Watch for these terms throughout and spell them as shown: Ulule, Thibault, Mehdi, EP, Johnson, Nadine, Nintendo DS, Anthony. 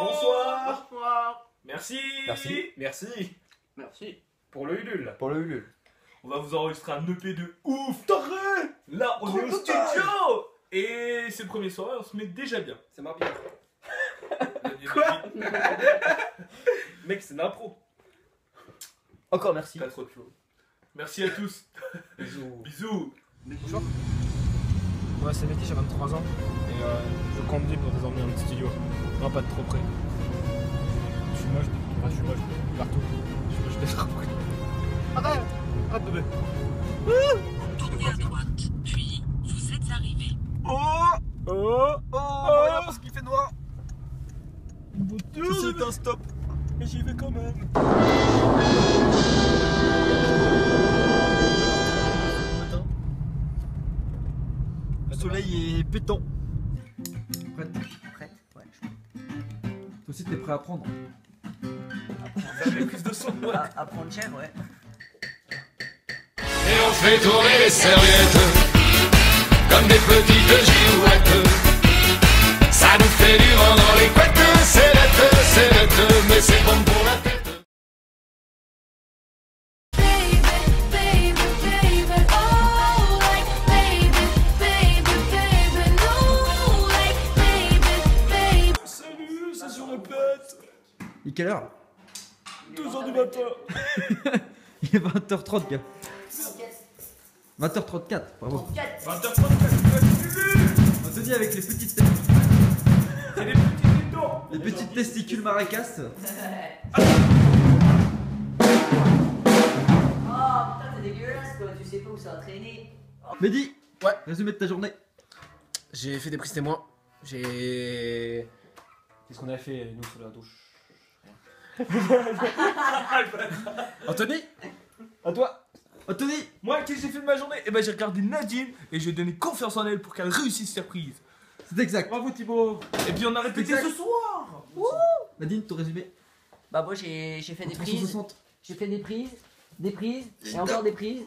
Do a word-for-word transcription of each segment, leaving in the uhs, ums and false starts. Bonsoir. Bonsoir. Merci. Merci. Merci. Merci. Pour le Ulule. Pour le Ulule. On va vous enregistrer un E P de ouf. T'arrêtes. Là, on est au studio. Et c'est le premier soir, on se met déjà bien. C'est marrant. Quoi? Mec, c'est l'impro. Encore merci. Pas trop de flow. Merci à tous. Bisous. Bisous. Bonjour. Moi, c'est Mehdi, j'ai vingt-trois ans et euh, je conduis pour désormais un petit studio. Non, pas de trop près. Je suis moche, enfin, je suis moche partout. Je suis moche d'être trop près. Arrête, arrête bébé. Tournez à droite, puis vous êtes arrivé. Oh, oh, oh, oh, regarde parce qu'il fait noir. C'est un stop, mais j'y vais quand même. Le soleil est pétant. Prête? Prête? Ouais, je suis prête. Toi aussi, t'es prêt à prendre? Apprendre plus de son, ouais. À prendre cher, ouais. Et on fait tourner les serviettes comme des petites girouettes. Ça nous fait du vent dans les couettes. C'est l'être, c'est l'être, mais c'est bon pour la tête. Salut, ça se répète. Il est quelle heure? deux heures du matin. Il est vingt heures trente, gars. vingt heures trente-quatre, bravo. vingt heures trente-quatre, on te dit avec les petites têtes. C'est les petites. Les petites testicules maracas. Ah. Oh putain, t'es dégueulasse quoi, tu sais pas où ça a traîné. Oh. Mehdi, ouais. Résumé de ta journée. J'ai fait des prises témoins. J'ai. Qu'est-ce qu'on a fait nous sous la douche? Anthony, à toi. Anthony, moi qu'est-ce que j'ai fait de ma journée? Eh ben j'ai regardé Nadine et j'ai donné confiance en elle pour qu'elle réussisse ses prises. C'est exact. Bravo Thibault. Et puis on a répété ce soir. Ouh. Nadine, ton résumé? Bah moi j'ai fait des prises. J'ai fait des prises, des prises, et encore des prises,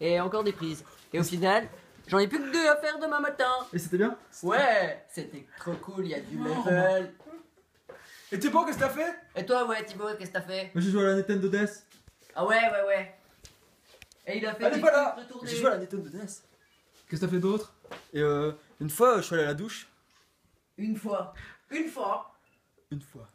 et encore des prises. Et au final, j'en ai plus que deux à faire demain matin. Et c'était bien? Ouais, c'était trop cool, il y a du level. Et Thibault, qu'est-ce que t'as fait? Et toi, ouais Thibault, qu'est-ce que t'as fait? Moi j'ai joué à la Nintendo D S. Ah ouais, ouais, ouais. Et il a fait... Elle est pas là. J'ai joué à la Nintendo D S. Qu'est-ce que t'as fait d'autre? Et euh, une fois, je suis allé à la douche. Une fois. Une fois. Une fois.